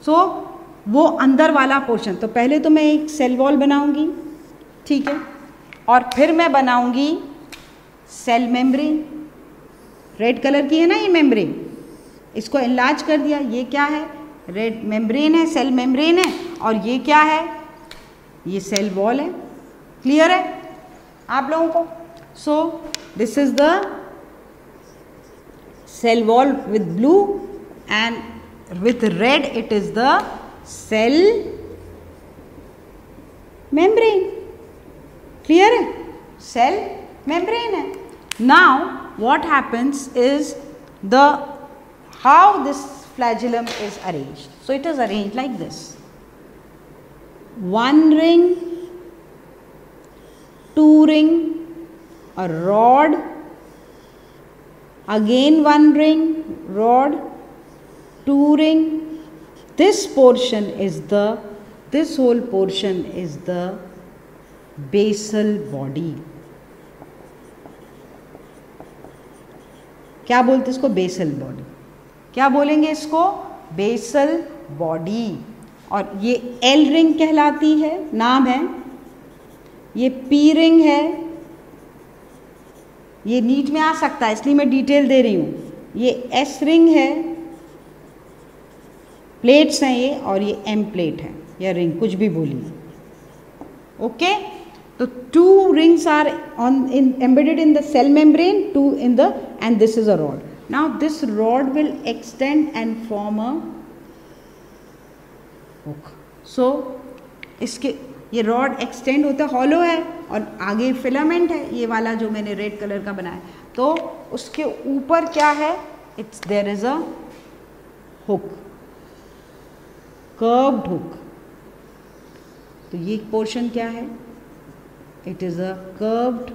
सो so, वो अंदर वाला पोर्शन. तो पहले तो मैं एक सेल वॉल बनाऊँगी, ठीक है. और फिर मैं बनाऊँगी सेल मेम्ब्रेन. रेड कलर की है ना ये मेम्ब्रेन, इसको एनलार्ज कर दिया. ये क्या है? रेड मेम्ब्रेन है, सेल मेम्ब्रेन है. और ये क्या है? ये सेल वॉल है. क्लियर है आप लोगों को? So this is the cell wall with blue and with red it is the cell membrane. Clear है? सेल मेम्ब्रेन है. Now what happens is the how this flagellum is arranged. So it is arranged like this. One ring, two ring, a rod, again one ring, rod, two ring. This portion is the, this whole portion is the basal body. क्या बोलते इसको? basal body. क्या बोलेंगे इसको? basal body. और ये L ring कहलाती है, नाम है. ये पी रिंग है. ये नीट में आ सकता है इसलिए मैं डिटेल दे रही हूँ. ये एस रिंग है, प्लेट्स हैं ये. और ये एम प्लेट है. या रिंग, कुछ भी बोलिए. ओके, तो two rings are on in embedded in the cell membrane, two in the, and this is a rod. Now this rod will extend and form a hook. So इसके ये rod extend होता है, hollow है और आगे filament है, ये वाला जो मैंने red color का बनाया, तो उसके ऊपर क्या है, it's there is a hook, curved hook. तो ये portion क्या है, it is a curved,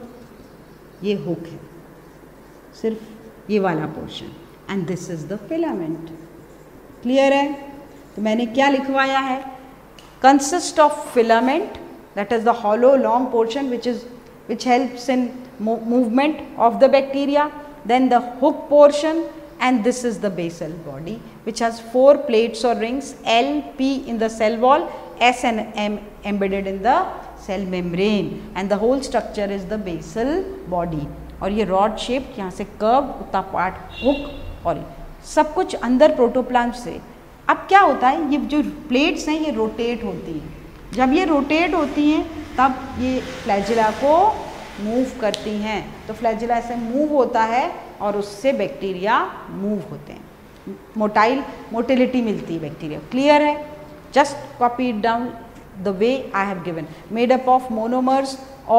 ये hook है सिर्फ ये वाला portion, and this is the filament. Clear है? तो मैंने क्या लिखवाया है, consist of filament, that is the hollow long portion which is which helps in movement of the bacteria, then the hook portion, and this is the basal body which has four plates और rings, L P in the cell wall, S and M embedded in the cell membrane, and the whole structure is the basal body. और ये rod shape यहाँ से curve, उतना part hook, और सब कुछ अंदर प्रोटोप्लाज्म से. अब क्या होता है, ये जो प्लेट्स हैं ये रोटेट होती हैं, जब ये रोटेट होती हैं तब ये फ्लैजिला को मूव करती हैं, तो फ्लैजिला ऐसे मूव होता है और उससे बैक्टीरिया मूव होते हैं, मोटाइल मोटिलिटी मिलती है बैक्टीरिया. क्लियर है? Just copy it down the way I have given. Made up of monomers,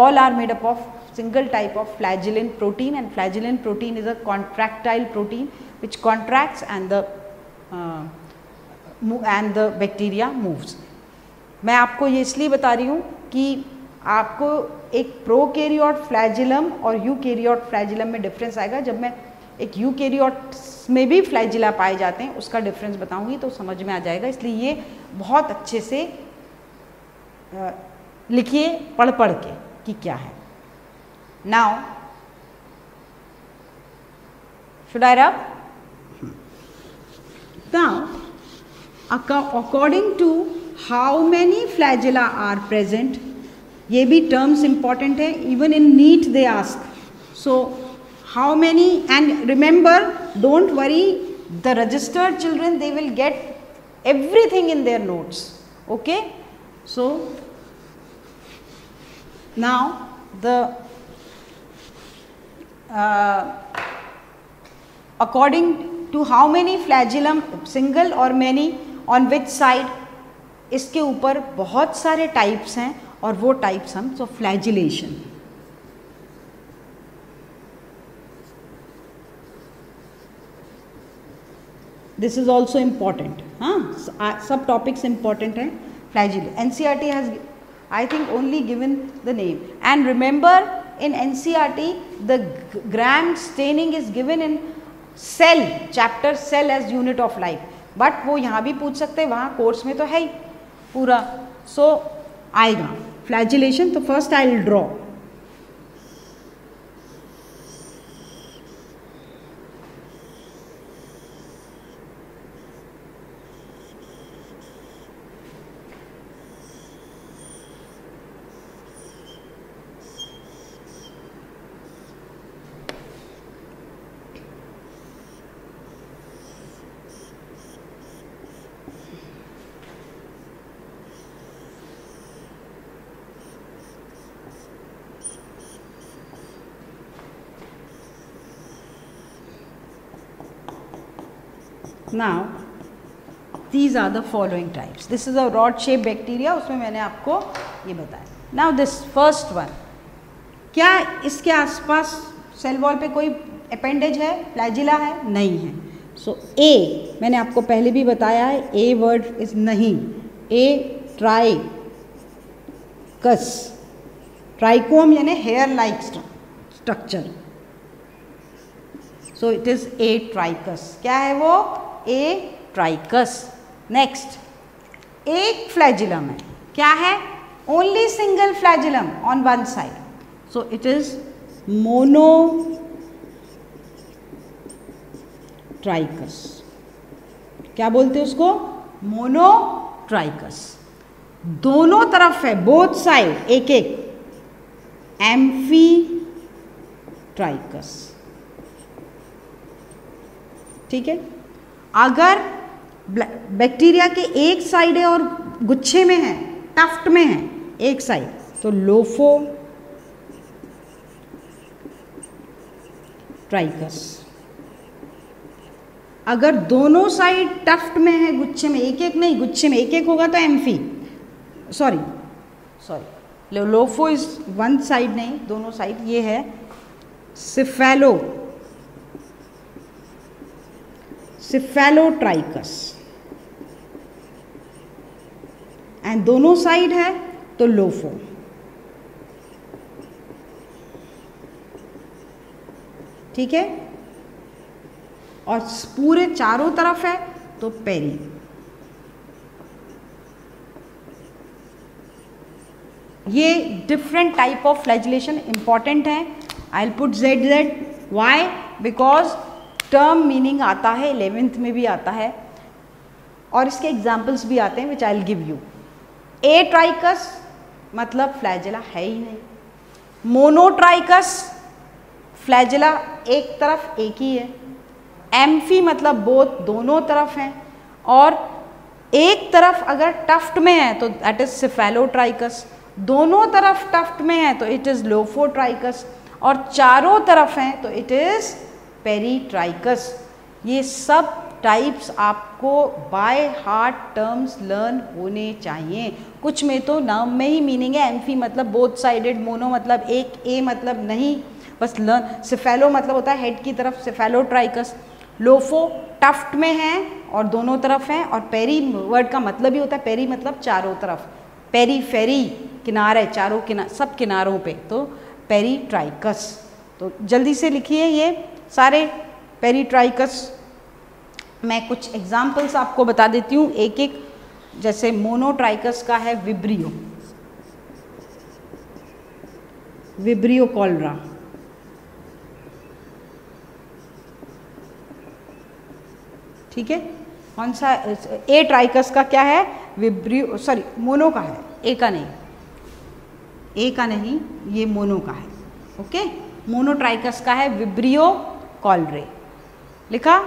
all are made up of single type of flagellin protein, and flagellin protein is a contractile protein which contracts and the uh, and the bacteria moves. मैं आपको ये इसलिए बता रही हूँ कि आपको एक prokaryote flagellum और eukaryote flagellum में difference आएगा. जब मैं एक eukaryote में भी flagella पाए जाते हैं उसका difference बताऊँगी तो समझ में आ जाएगा, इसलिए ये बहुत अच्छे से uh, लिखिए पढ़ पढ़ के कि क्या है. Now, should I rub? Hmm. Now, according to how many flagella are present, ये भी terms important है. Even in NEET they ask. So, how many? And remember, don't worry. The registered children, they will get everything in their notes. Okay? So, now the Uh, according to how many flagellum, single or many, on which side, इसके ऊपर बहुत सारे types हैं और वो types हम, so flagellation. This is also important, हाँ, सब topics important हैं. Flagellum. N C R T has, I think, only given the name. And remember, in N C R T the gram staining is given in cell chapter, cell as unit of life, but वो यहाँ भी पूछ सकते हैं, वहाँ course में तो है ही पूरा, so आएगा flagellation. तो first I will draw. Now, these are the following types. This is a rod shaped bacteria. उसमें मैंने आपको ये बताया. Now this first one. क्या इसके आसपास सेल वॉल पे कोई appendage है, flagella है? नहीं है. So A, मैंने आपको पहले भी बताया है, A word is नहीं. A trichus, trichome यानी hair like structure. So it is A trichus. क्या है वो? ए ट्राइकस. नेक्स्ट, एक फ्लैजिलम है. क्या है? Only single flagellum on one side, so it is monotrichous. क्या बोलते हैं उसको? Monotrichous. दोनों तरफ है, बोथ साइड एक एक, एम्फी ट्राइकस. ठीक है, अगर बैक्टीरिया के एक साइड है और गुच्छे में है, टफ्ट में है एक साइड, तो लोफो ट्राइकस। अगर दोनों साइड टफ्ट में है, गुच्छे में एक एक नहीं, गुच्छे में एक एक होगा तो amphi, sorry sorry lopho is one side नहीं, दोनों साइड। ये है सिफेलो सिफेलोट्राइकस एंड दोनों साइड है तो लोफो। ठीक है, और पूरे चारों तरफ है तो पेरी। ये different type of flagellation important है। I put Z Z, why because term meaning आता है, इलेवेंथ में भी आता है और इसके एग्जाम्पल्स भी आते हैं which I will give you. Atrichous मतलब फ्लैजिला है ही नहीं, मोनोट्राइकस फ्लैजिला एक तरफ एक ही है, एम्फी मतलब बोथ दोनों तरफ हैं, और एक तरफ अगर टफ्ट में है तो दैट इज सिफेलोट्राइकस, दोनों तरफ टफ्ट में है तो इट इज़ लोफोट्राइकस, और चारों तरफ हैं तो इट इज़ पेरीट्राइकस। ये सब टाइप्स आपको बाय हार्ट टर्म्स लर्न होने चाहिए। कुछ में तो नाम में ही मीनिंग है, एम्फी मतलब बोथ साइडेड, मोनो मतलब एक, ए मतलब नहीं, बस लर्न। सिफेलो मतलब होता है हेड की तरफ, सिफेलोट्राइकस। लोफो टफ्ट में है और दोनों तरफ हैं, और पेरी वर्ड का मतलब ही होता है पेरी मतलब चारों तरफ, पेरी फेरी किनारे, चारों किनारे, सब किनारों पे, तो पेरीट्राइकस। तो जल्दी से लिखिए ये सारे पेरीट्राइकस। मैं कुछ एग्जाम्पल्स आपको बता देती हूँ एक एक, जैसे मोनोट्राइकस का है विब्रियो, विब्रियो कॉलरा, ठीक है। कौन सा ए ट्राइकस का क्या है, विब्रियो, सॉरी मोनो का है, ए का नहीं, ए का नहीं, ये मोनो का है, ओके। मोनोट्राइकस का है विब्रियो कॉलरे, लिखा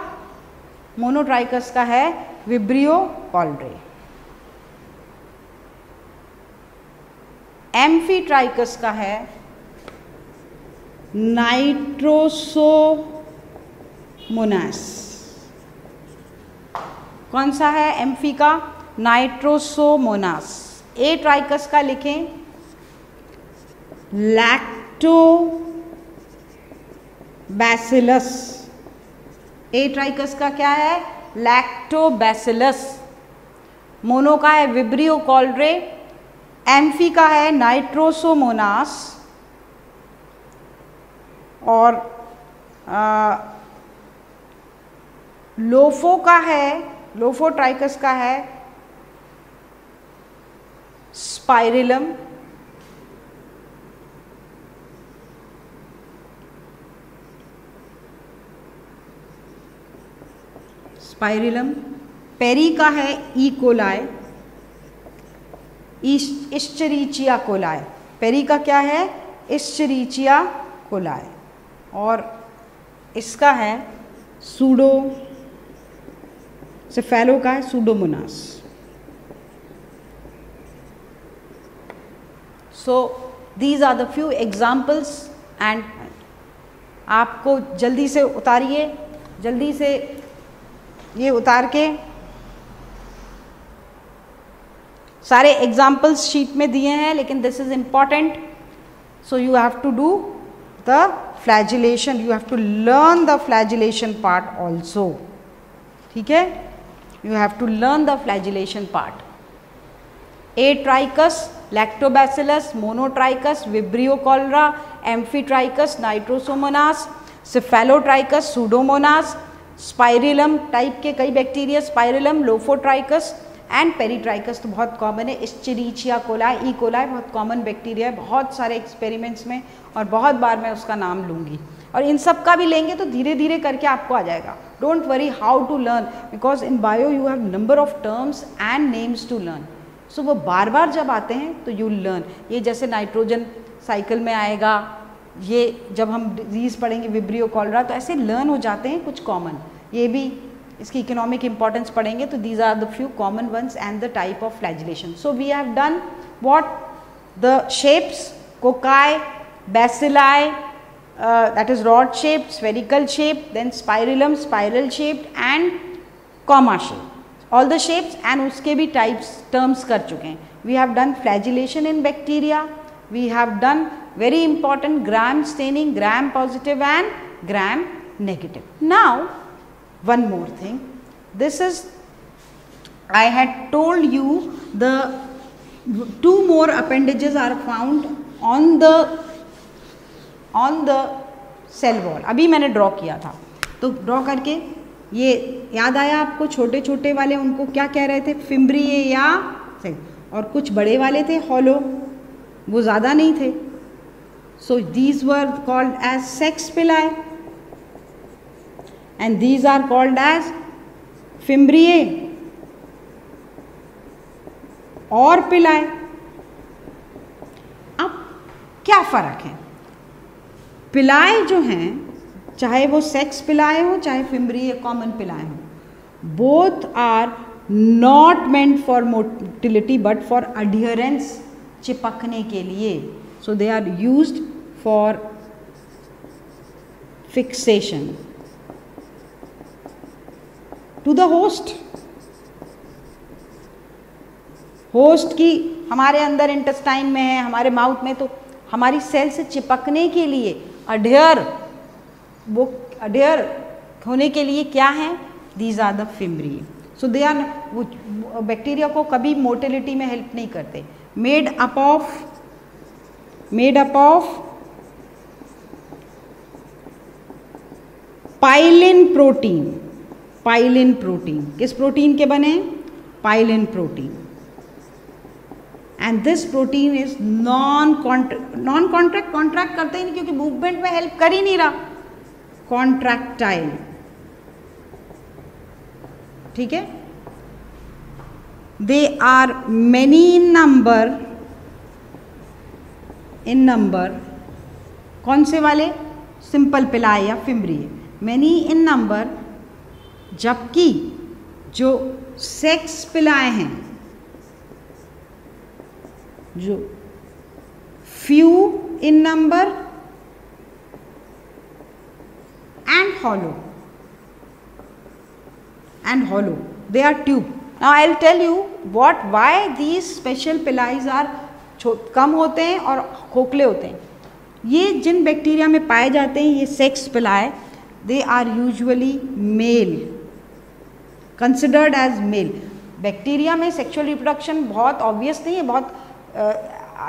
मोनोट्राइकस का है विब्रियो कॉलरे। एम्फीट्राइकस का है नाइट्रोसोमोनास, कौन सा है एम्फी का, नाइट्रोसोमोनास। ए ट्राइकस का लिखें लैक्टोबैसिलस, ए ट्राइकस का क्या है लैक्टोबैसिलस। मोनो का है विब्रियो कॉलरे, एम्फी का है नाइट्रोसोमोनास, और आ, लोफो का है, लोफोट्राइकस का है स्पाइरिलम, स्पाइरिलम। पेरी का है E coli, Escherichia coli, peri का क्या है इश्चरीचिया कोलाई, और इसका है सूडो, सिफेलो का है सूडोमोनास। So these are the few examples and आपको जल्दी से उतारिए, जल्दी से ये उतार के सारे एग्जाम्पल्स शीट में दिए हैं, लेकिन this is important. So you have to do the flagellation, you have to learn the flagellation part also, ठीक है। You have to learn the flagellation part. Atricus, lactobacillus, monotricus, vibrio cholera, amphitricus, nitrosomonas, cephalotricus, pseudomonas, spirillum type के कई bacteria, spirillum, lophotricus and peritricus तो बहुत common है, escherichia coli, E. coli बहुत common bacteria है, बहुत सारे एक्सपेरिमेंट्स में और बहुत बार मैं उसका नाम लूँगी, और इन सब का भी लेंगे तो धीरे धीरे करके आपको आ जाएगा। Don't worry how to learn, because in bio you have number of terms and names to learn, so वो बार बार जब आते हैं तो यू लर्न। ये जैसे नाइट्रोजन साइकिल में आएगा, ये जब हम डिजीज़ पढ़ेंगे विब्रियो कॉलरा, तो ऐसे लर्न हो जाते हैं कुछ कॉमन। ये भी इसकी इकोनॉमिक इंपॉर्टेंस पढ़ेंगे. तो these are the few common ones and the type of flagellation. So we have done what the shapes, cocci, bacilli, that is rod shape, spherical shape, then spirillum, spiral shape and comma shape. All the shapes and उसके भी types terms कर चुके हैं. We have done flagellation in bacteria, we have done very important ग्राम स्टेनिंग, gram positive and gram negative. Now one more thing, this is, I had told you the two more appendages are found on the on the cell wall. अभी मैंने draw किया था, तो draw करके ये याद आया आपको, छोटे छोटे वाले उनको क्या कह रहे थे, फिम्ब्रिये या सही, और कुछ बड़े वाले थे hollow, वो ज़्यादा नहीं थे. So these were called as sex pili. And these are called as Fimbriae or Pilae. अब क्या फ़र्क है? Pilae जो हैं, चाहे वो sex Pilae हो चाहे Fimbriae common Pilae हो, both are not meant for motility but for adherence, चिपकने के लिए. So they are used for fixation to the host. Host की हमारे अंदर इंटेस्टाइन में है, हमारे माउथ में, तो हमारी सेल से चिपकने के लिए, अडेयर, वो अडेयर होने के लिए क्या है, these are the fimbriae. So they are, वो बैक्टीरिया को कभी मोटिलिटी में हेल्प नहीं करते. Made up of made up of pilin protein. Pilin protein किस प्रोटीन के बने हैं? Pilin protein. And this protein is non contract, non contract contract करते ही नहीं क्योंकि मूवमेंट में हेल्प कर ही नहीं रहा, कॉन्ट्रैक्टाइल. ठीक है, they are many in number. In number कौन से वाले? सिंपल पिलाए या फिम्ब्रिए, मेनी इन नंबर. जबकि जो सेक्स पिलाए हैं, जो few in number and hollow and hollow they are tube. Now I will tell you what why these special pili are कम होते हैं और खोखले होते हैं. ये जिन बैक्टीरिया में पाए जाते हैं ये sex pili, they are usually male, considered as male. Bacteria में सेक्सुअल रिप्रोडक्शन बहुत ऑब्वियस नहीं है, बहुत आ,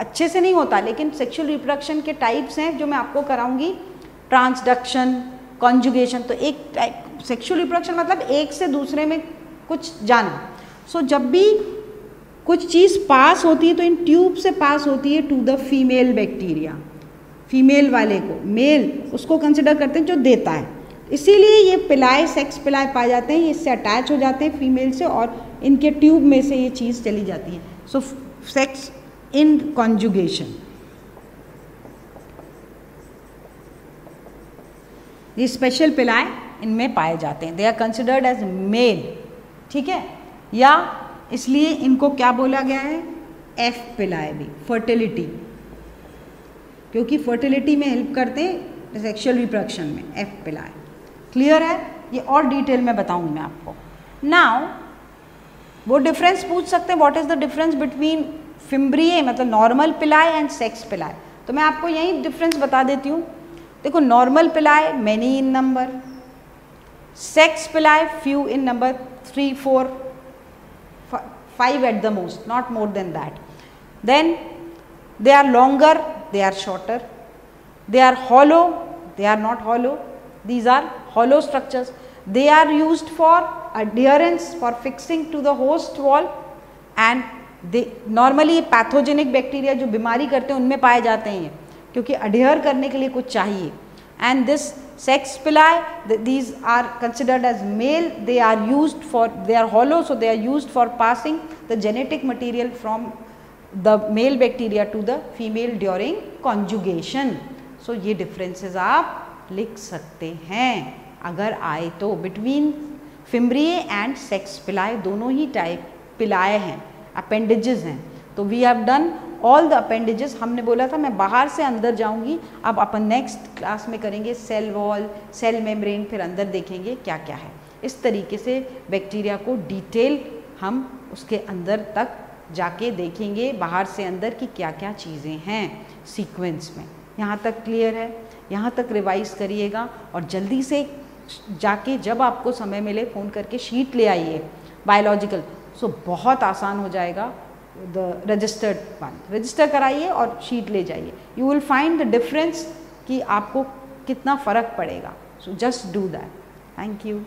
अच्छे से नहीं होता, लेकिन सेक्सुअल रिप्रोडक्शन के टाइप्स हैं जो मैं आपको कराऊंगी, ट्रांसडक्शन, कॉन्जुगेशन. तो एक टाइप सेक्सुअल रिप्रोडक्शन मतलब एक से दूसरे में कुछ जाना. सो so, जब भी कुछ चीज़ पास होती है तो इन ट्यूब से पास होती है to the female bacteria. Female वाले को, मेल उसको कंसिडर करते हैं जो देता है, इसीलिए ये पिलाए, सेक्स पिलाए पाए जाते हैं. ये इससे अटैच हो जाते हैं फीमेल से और इनके ट्यूब में से ये चीज़ चली जाती है. सो सेक्स इन कॉन्जुगेशन, ये स्पेशल पिलाए इनमें पाए जाते हैं, they are considered as male. ठीक है, या इसलिए इनको क्या बोला गया है, एफ पिलाए भी, फर्टिलिटी, क्योंकि फर्टिलिटी में हेल्प करते हैं सेक्सुअल रिप्रोडक्शन में, एफ पिलाए. क्लियर है, ये और डिटेल में बताऊंगी मैं आपको. नाउ वो डिफरेंस पूछ सकते हैं, what is the difference between fimbriae मतलब normal pili and sex pili. तो मैं आपको यही डिफरेंस बता देती हूँ. देखो, normal pili many in number, sex pili few in number, three four five at the most, not more than that. Then they are longer, they are shorter, they are hollow, they are not hollow, these are hollow structures. They are used for adherence, for fixing to the host wall, and they normally pathogenic bacteria जो बीमारी करते हैं उनमें पाए जाते हैं क्योंकि adhere करने के लिए कुछ चाहिए. And this sex pili, these are considered as male, they are used for, they are hollow, so they are used for passing the genetic material from the male bacteria to the female during conjugation. So ये differences आप लिख सकते हैं अगर आए तो, between fimbriae and sex पिलाए, दोनों ही टाइप पिलाए हैं, अपेंडेजेस हैं. तो we have done all the appendages. हमने बोला था मैं बाहर से अंदर जाऊंगी, अब अपन नेक्स्ट क्लास में करेंगे सेल वॉल, सेल मेम्ब्रेन, फिर अंदर देखेंगे क्या क्या है. इस तरीके से बैक्टीरिया को डिटेल हम उसके अंदर तक जाके देखेंगे, बाहर से अंदर की क्या क्या चीज़ें हैं सीक्वेंस में. यहाँ तक क्लियर है? यहाँ तक रिवाइज करिएगा और जल्दी से जाके जब आपको समय मिले फ़ोन करके शीट ले आइए बायोलॉजिकल, सो बहुत आसान हो जाएगा. द रजिस्टर्ड वन रजिस्टर कराइए और शीट ले जाइए, you will find the difference कि आपको कितना फ़र्क पड़ेगा. So just do that. Thank you.